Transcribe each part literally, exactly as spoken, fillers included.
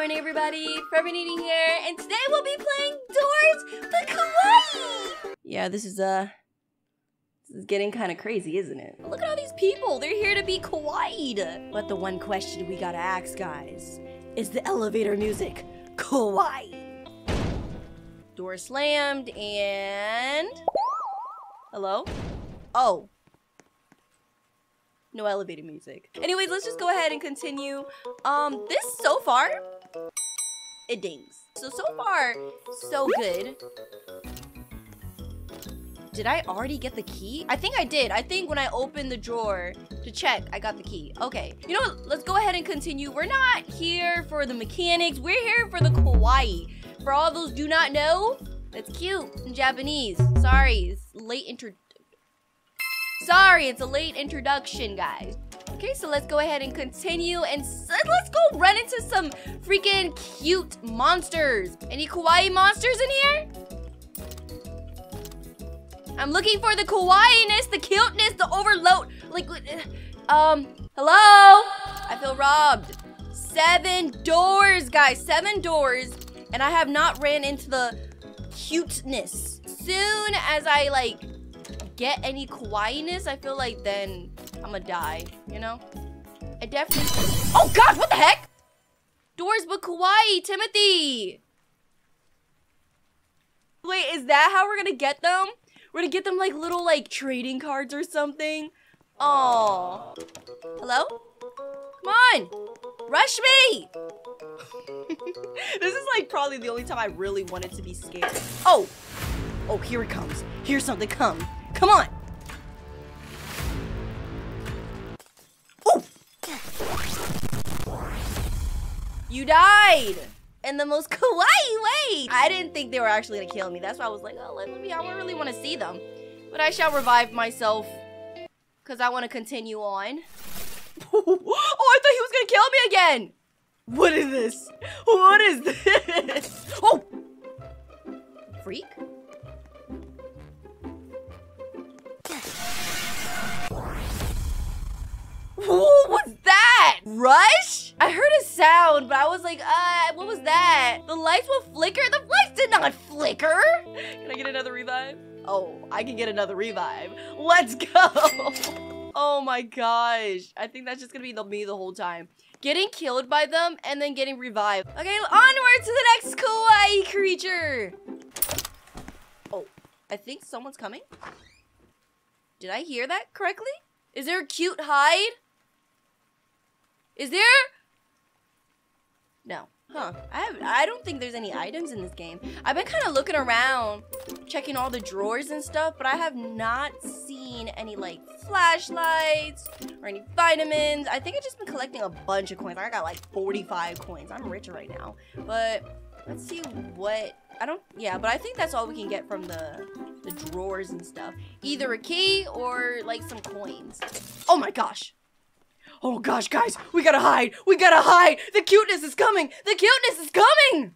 morning, everybody. Foreverneedy here, and today we'll be playing Doors, but kawaii! Yeah, this is, uh, this is getting kind of crazy, isn't it? Look at all these people. They're here to be kawaii. But the one question we gotta ask, guys, is the elevator music kawaii? Door slammed, and... Hello? Oh. No elevator music. Anyways, let's just go ahead and continue. Um, this so far, it dings. So, so far, so good. Did I already get the key? I think I did. I think when I opened the drawer to check, I got the key. Okay. You know what? Let's go ahead and continue. We're not here for the mechanics. We're here for the kawaii. For all those do not know, that's cute in Japanese. Sorry, it's late intro. Sorry, it's a late introduction, guys. Okay, so let's go ahead and continue and let's go run into some freaking cute monsters. Any kawaii monsters in here? I'm looking for the kawaii-ness, the cuteness, the overload. Like, um, hello? I feel robbed. Seven doors, guys, seven doors. And I have not ran into the cuteness. Soon as I, like, get any kawaii-ness, I feel like then I'ma die, you know? I definitely, oh gosh, what the heck? Doors but kawaii, Timothy! Wait, is that how we're gonna get them? We're gonna get them like little like trading cards or something? Oh. Hello? Come on, rush me! This is like probably the only time I really wanted to be scared. Oh, oh, here it comes, here's something come. Come on! Ooh. You died! In the most kawaii way! I didn't think they were actually gonna kill me. That's why I was like, oh, let me, I don't really wanna see them. But I shall revive myself, cause I wanna continue on. Oh, I thought he was gonna kill me again! What is this? What is this? Oh! Freak? Ooh, what's that? Rush? I heard a sound, but I was like, uh, what was that? The lights will flicker? The lights did not flicker. Can I get another revive? Oh, I can get another revive. Let's go. Oh my gosh. I think that's just gonna be the, me the whole time. Getting killed by them and then getting revived. Okay, onward to the next kawaii creature. Oh, I think someone's coming. Did I hear that correctly? Is there a cute hide? Is there? No. Huh. I have, I don't think there's any items in this game. I've been kind of looking around, checking all the drawers and stuff, but I have not seen any like flashlights or any vitamins. I think I've just been collecting a bunch of coins. I got like forty-five coins. I'm richer right now. But let's see what, I don't, yeah, but I think that's all we can get from the the drawers and stuff. Either a key or like some coins. Oh my gosh. Oh gosh, guys, we gotta hide. We gotta hide. The cuteness is coming. The cuteness is coming.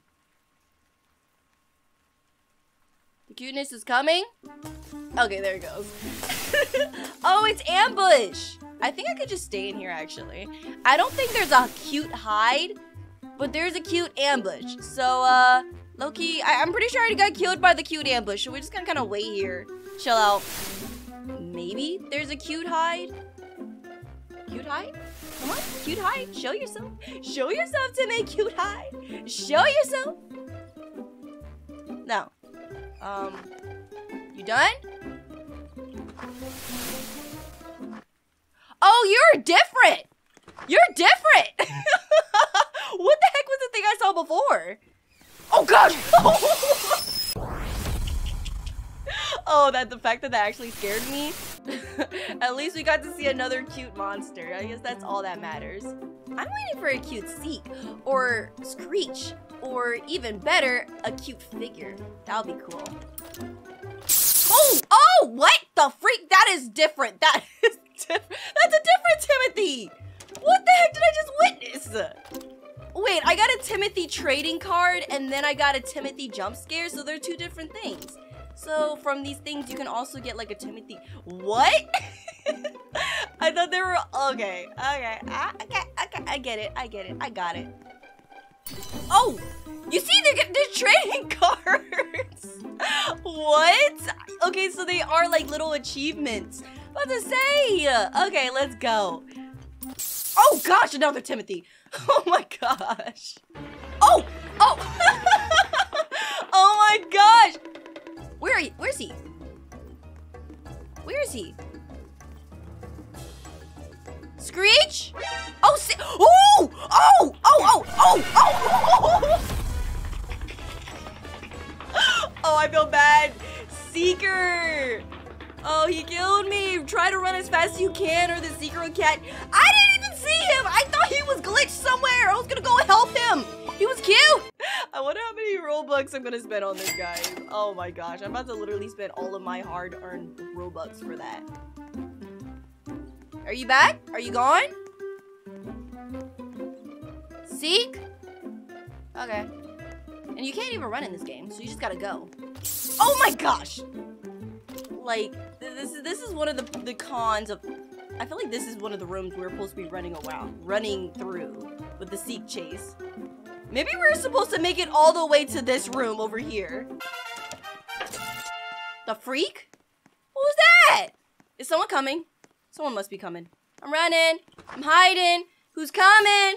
The cuteness is coming. Okay, there it goes. Oh, it's ambush. I think I could just stay in here actually. I don't think there's a cute hide, but there's a cute ambush. So, uh, Loki, I, I'm pretty sure I already got killed by the cute ambush, so we're just gonna kind of wait here. Chill out. Maybe there's a cute hide? Cute hide? Come on, cute hide. Show yourself. Show yourself to me, cute hide. Show yourself. No. Um, you done? Oh, you're different. You're different. What the heck was the thing I saw before? Oh gosh! Oh, that the fact that that actually scared me. At least we got to see another cute monster. I guess that's all that matters. I'm waiting for a cute Seek or Screech or even better, a cute figure. That'll be cool. Oh! Oh! What the freak? That is different. That is different. That's a different Timothy. What the heck did I just witness? Wait, I got a Timothy trading card and then I got a Timothy jump scare, so they're two different things. So from these things, you can also get like a Timothy, what? I thought they were, okay, okay, ah, okay, okay, I get it, I get it, I got it. Oh! You see, they're, they're trading cards! What? Okay, so they are like little achievements. What to say? Okay, let's go. Oh gosh, another Timothy. Oh my gosh. Oh! Oh! Oh my gosh! Where are you? Where's he? Where is he? Screech? Oh, si oh! Oh! Oh! Oh! Oh! Oh! Oh, I feel bad. Seeker! Oh, he killed me. Try to run as fast as you can or the Seeker will catch. I didn't even see him. I thought he was glitched somewhere. I was gonna go help him. He was cute. I wonder how many Robux I'm gonna spend on this, guys. Oh my gosh, I'm about to literally spend all of my hard-earned Robux for that. Are you back? Are you gone? Seek? Okay. And you can't even run in this game, so you just gotta go. Oh my gosh! Like, this is this is one of the the cons of. I feel like this is one of the rooms we're supposed to be running around, running through with the Seek chase. Maybe we're supposed to make it all the way to this room over here. The freak? What was that? Is someone coming? Someone must be coming. I'm running. I'm hiding. Who's coming?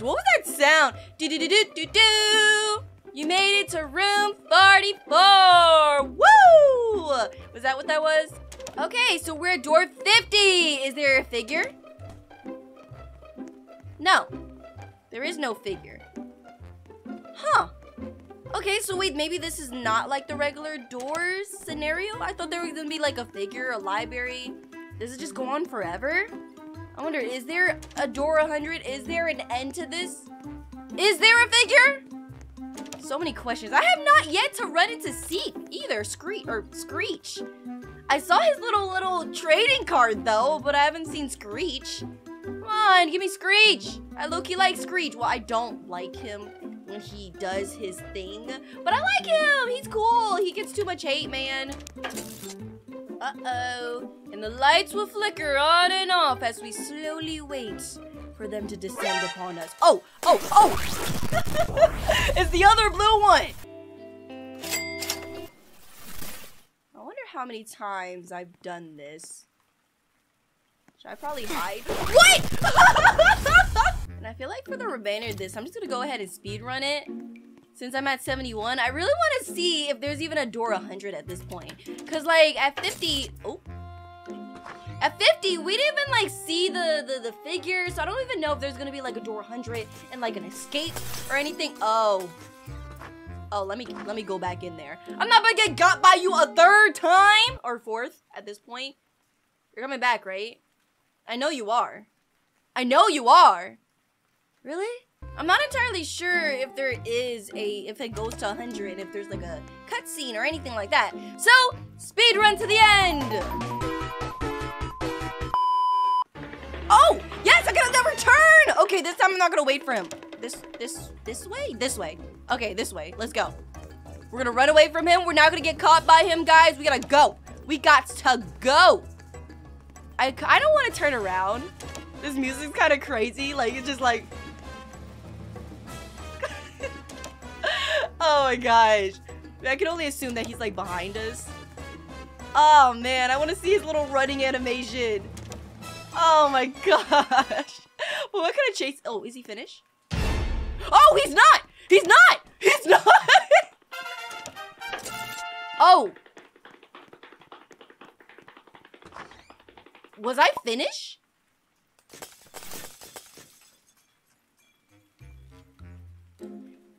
What was that sound? Do do do do do do. You made it to room forty-four. Woo! Was that what that was? Okay, so we're at door fifty. Is there a figure? No. There is no figure. Huh. Okay, so wait, maybe this is not like the regular Doors scenario? I thought there was gonna be like a figure, a library. Does it just go on forever? I wonder, is there a door one hundred? Is there an end to this? Is there a figure? So many questions. I have not yet to run into Seek either, Screech, or Screech. I saw his little, little trading card though, but I haven't seen Screech. Come on, give me Screech. I low-key like Screech. Well, I don't like him when he does his thing, but I like him. He's cool. He gets too much hate, man. Uh-oh. And the lights will flicker on and off as we slowly wait for them to descend upon us. Oh, oh, oh. It's the other blue one. I wonder how many times I've done this. Should I probably hide? What? And I feel like for the remainder of this, I'm just gonna go ahead and speedrun it. Since I'm at seventy-one, I really want to see if there's even a door one hundred at this point. Cause like at fifty, oh, at fifty, we didn't even like see the, the the figure, so I don't even know if there's gonna be like a door one hundred and like an escape or anything. Oh, oh, let me let me go back in there. I'm not gonna get got by you a third time or fourth at this point. You're coming back, right? I know you are. I know you are. Really? I'm not entirely sure if there is a, if it goes to one hundred, if there's like a cutscene or anything like that. So, speedrun to the end. Oh, yes, I got another turn. Okay, this time I'm not gonna wait for him. This, this, this way? This way. Okay, this way, let's go. We're gonna run away from him. We're not gonna get caught by him, guys. We gotta go. We got to go. I, I don't want to turn around. This music's kind of crazy. Like, it's just like... Oh my gosh. I can only assume that he's like behind us. Oh man, I want to see his little running animation. Oh my gosh. Well, what kind of chase? Oh, is he finished? Oh, he's not! He's not! He's not! Oh. Was I finished?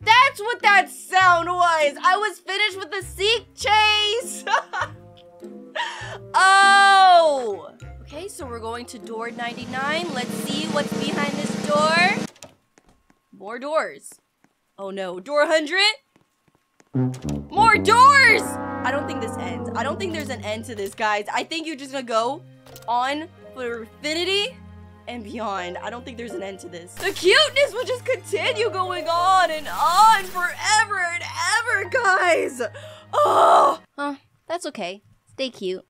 That's what that sound was. I was finished with the Seek chase. Oh. Okay, so we're going to door ninety-nine. Let's see what's behind this door. More doors. Oh no, door one hundred. More doors. I don't think this ends. I don't think there's an end to this, guys. I think you're just gonna go on for infinity and beyond. I don't think there's an end to this. The cuteness will just continue going on and on forever and ever, guys. Oh, huh, that's okay. Stay cute.